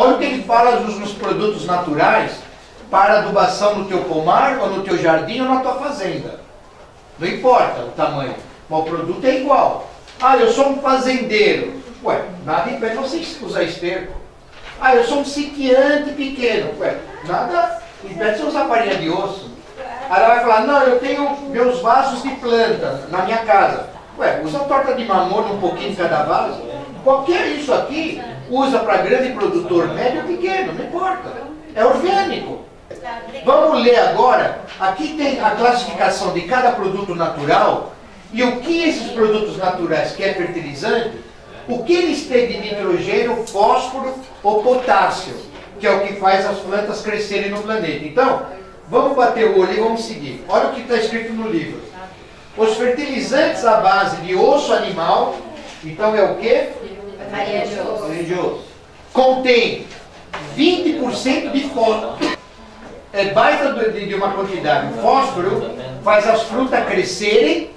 Olha o que ele fala nos produtos naturais para adubação no teu pomar, ou no teu jardim, ou na tua fazenda. Não importa o tamanho, mas o produto é igual. Ah, eu sou um fazendeiro. Ué, nada impede você usar esterco. Ah, eu sou um sitiante pequeno. Ué, nada impede você usar farinha de osso. Aí ela vai falar, não, eu tenho meus vasos de planta na minha casa. Ué, usa torta de mamona, um pouquinho de cada vaso. Qualquer isso aqui, usa para grande produtor, médio ou pequeno, não importa. É orgânico. Vamos ler agora, aqui tem a classificação de cada produto natural e o que esses produtos naturais, que é fertilizante, o que eles têm de nitrogênio, fósforo ou potássio, que é o que faz as plantas crescerem no planeta. Então, vamos bater o olho e vamos seguir. Olha o que está escrito no livro. Os fertilizantes à base de osso animal, então é o quê? Farinha de osso. Farinha de osso. Contém 20% de fósforo. É baita de uma quantidade. O fósforo faz as frutas crescerem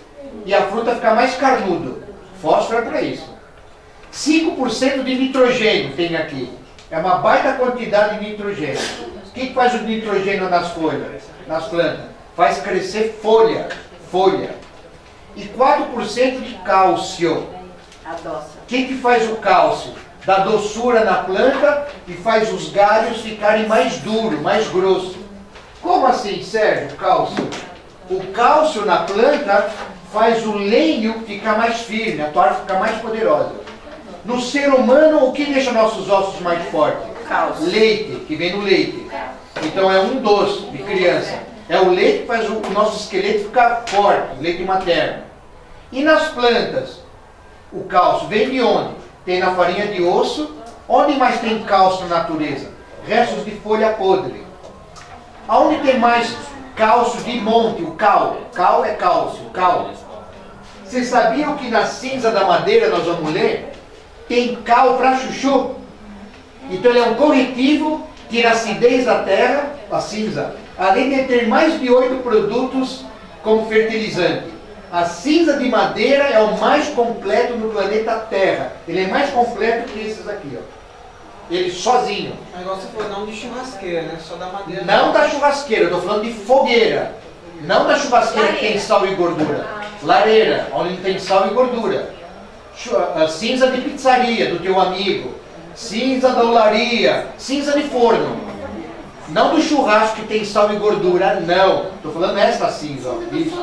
e a fruta ficar mais carnuda. Fósforo é para isso. 5% de nitrogênio tem aqui. É uma baita quantidade de nitrogênio. O que faz o nitrogênio nas folhas, nas plantas? Faz crescer folha. E 4% de cálcio. O que faz o cálcio? Dá doçura na planta e faz os galhos ficarem mais duros, mais grossos. Como assim, Sérgio? Cálcio. O cálcio na planta faz o lenho ficar mais firme, a tua árvore ficar mais poderosa. No ser humano, o que deixa nossos ossos mais fortes? Cálcio. Leite, que vem do leite. Então é um doce de criança. É o leite que faz o nosso esqueleto ficar forte, leite materno. E nas plantas, o cálcio vem de onde? Tem na farinha de osso. Onde mais tem cálcio na natureza? Restos de folha podre. Aonde tem mais cálcio de monte? O cal. Cal é cálcio. Cal. Vocês sabiam que na cinza da madeira, nós vamos ler, tem cal para chuchu? Então ele é um corretivo, tira a acidez da terra, a cinza. Além de ter mais de 8 produtos como fertilizante. A cinza de madeira é o mais completo no planeta Terra. Ele é mais completo que esses aqui, ó. Ele sozinho. O negócio foi não de churrasqueira, né? Só da madeira. Não da churrasqueira, eu tô falando de fogueira. Não da churrasqueira que tem sal e gordura. Lareira, onde tem sal e gordura. A cinza de pizzaria, do teu amigo. Cinza da olaria. Cinza de forno. Não do churrasco que tem sal e gordura, não. Tô falando essa cinza, ó. Isso.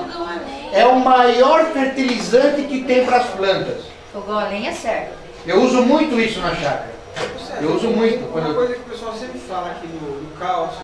É o maior fertilizante que tem para as plantas. Fogão a lenha é certo. Eu uso muito isso na chácara. Eu uso muito. Uma coisa que o pessoal sempre fala aqui do cálcio.